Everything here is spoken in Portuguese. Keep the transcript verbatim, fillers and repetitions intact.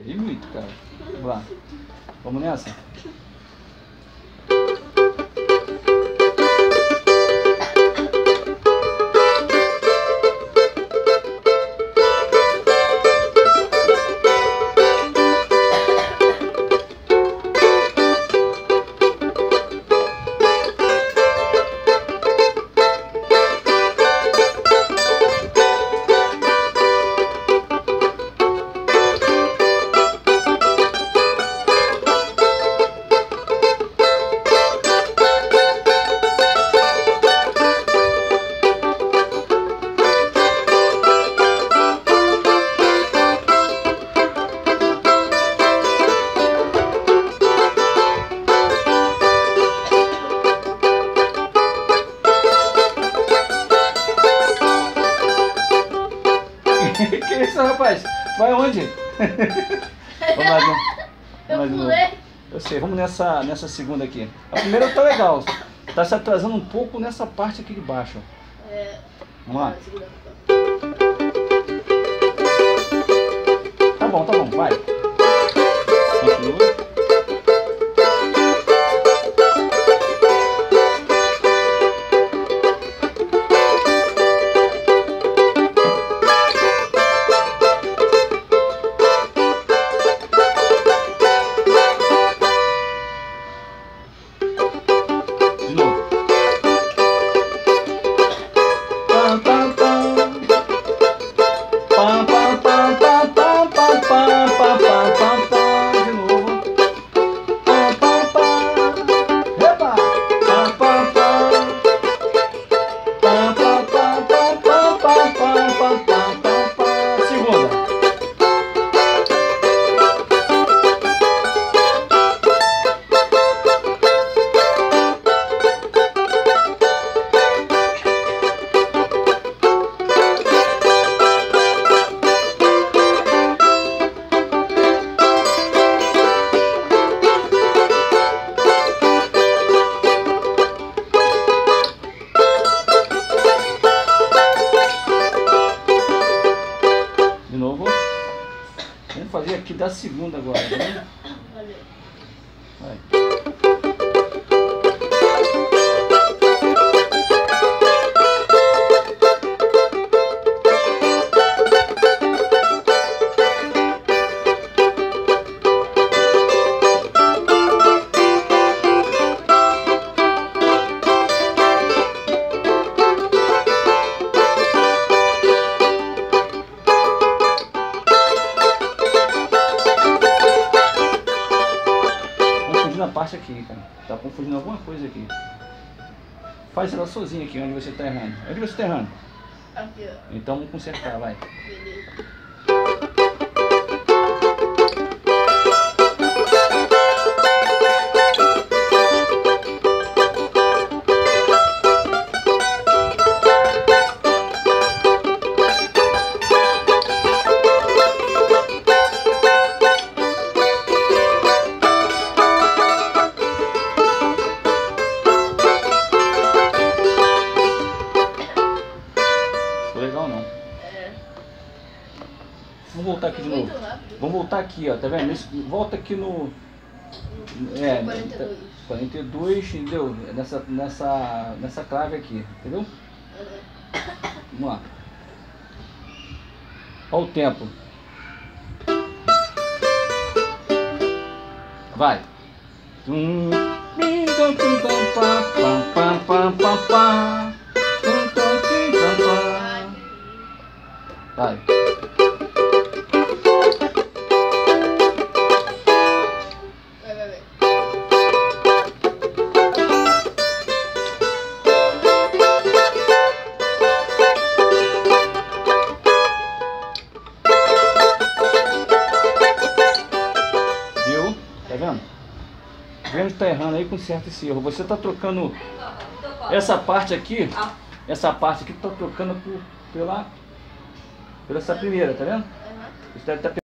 Errei muito, cara. Vamos lá. Vamos nessa? Que é isso, rapaz? Vai onde? Vamos lá, vamos. Vamos eu pulei. Eu sei, vamos nessa, nessa segunda aqui. A primeira tá legal. Tá se atrasando um pouco nessa parte aqui de baixo. É. Vamos lá? Tá bom, tá bom, vai. Continua. Vamos fazer aqui da segunda agora, né? Vai. Na parte aqui, cara. Tá confundindo alguma coisa aqui. Faz ela sozinha aqui, onde você tá errando. Onde você tá errando? Aqui, ó. Então vamos consertar, vai. Beleza. Legal não? É. Vamos voltar aqui de novo. Rápido. Vamos voltar aqui, ó, tá vendo? Nesse, volta aqui no... É, quarenta e dois. quarenta e dois, entendeu? Nessa, nessa, nessa clave aqui, entendeu? Uhum. Vamos lá. Olha o tempo. Vai. Tum, tum, tum, tum, tum, vai. Vai, vai, vai. Viu? Tá vendo? Tá vendo que tá errando aí, conserta esse erro. Você tá trocando essa parte aqui, essa parte aqui tá trocando por, pela... Por essa primeira, tá vendo? Uhum. Isso deve estar